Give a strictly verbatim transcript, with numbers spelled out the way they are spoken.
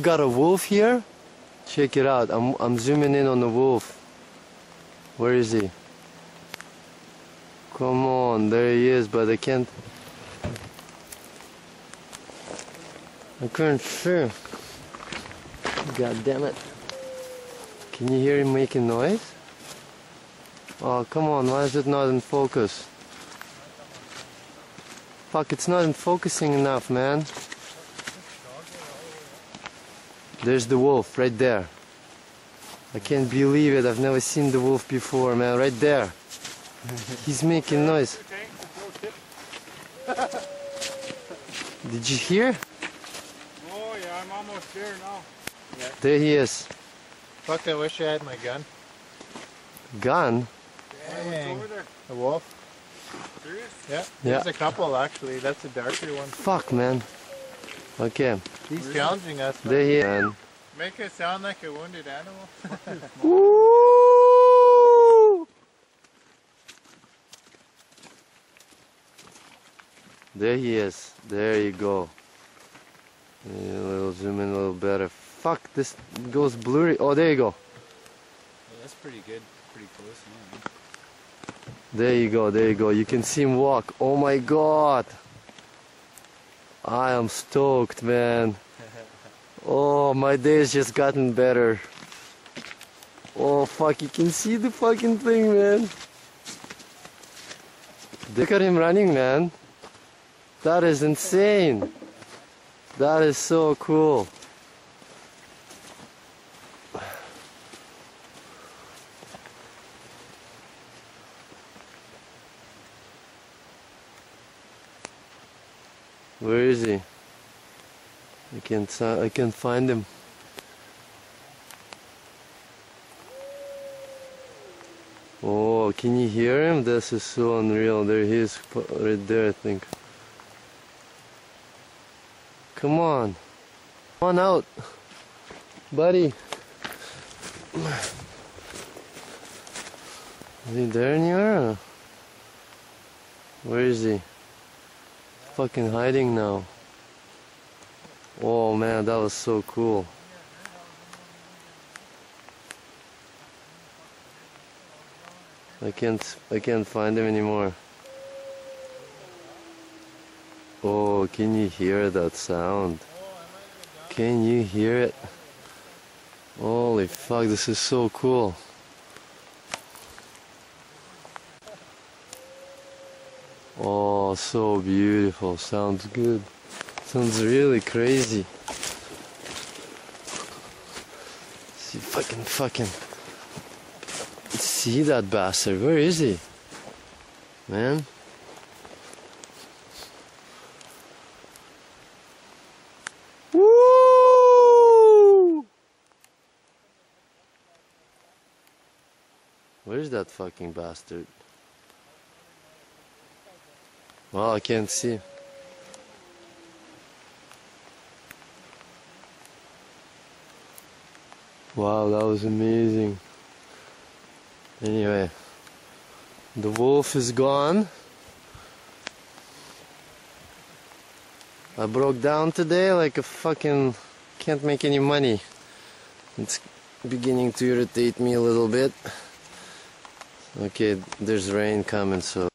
We've got a wolf here. Check it out. I'm, I'm zooming in on the wolf. Where is he? Come on, there he is, but I can't... I couldn't see. God damn it. Can you hear him making noise? Oh, come on, why is it not in focus? Fuck, it's not in focusing enough, man. There's the wolf, right there. I can't believe it, I've never seen the wolf before, man, right there. He's making noise. Did you hear? Oh yeah, I'm almost there now. Yeah. There he is. Fuck, I wish I had my gun. Gun? Dang. Over there. A wolf? Serious? Yeah. There's yeah. a couple actually. That's a darker one. Fuck, man. Okay. He's really? Challenging us. There he is. Make it sound like a wounded animal. Woo! There he is. There you go. Yeah, a little zoom in a little better. Fuck, this goes blurry. Oh, there you go. Yeah, that's pretty good. Pretty close. Yeah. There you go. There you go. You can see him walk. Oh my God. I am stoked, man. Oh, my day's just gotten better. Oh, fuck. You can see the fucking thing, man. Look at him running, man. That is insane. That is so cool. Where is he? I can't, uh, I can't find him. Oh, can you hear him? This is so unreal. There he is, right there, I think. Come on, come on out, buddy. Is he there anywhere? Where is he? Fucking hiding now. Oh man, that was so cool. I can't, I can't find him anymore. Oh, can you hear that sound? Can you hear it? Holy fuck, this is so cool. Oh, so beautiful. Sounds good. Sounds really crazy. See, fucking, fucking. See that bastard? Where is he, man? Woo! Where's that fucking bastard? Well, I can't see. Wow, that was amazing. Anyway, the wolf is gone. I broke down today like a fucking... can't make any money. It's beginning to irritate me a little bit. Okay, there's rain coming, so...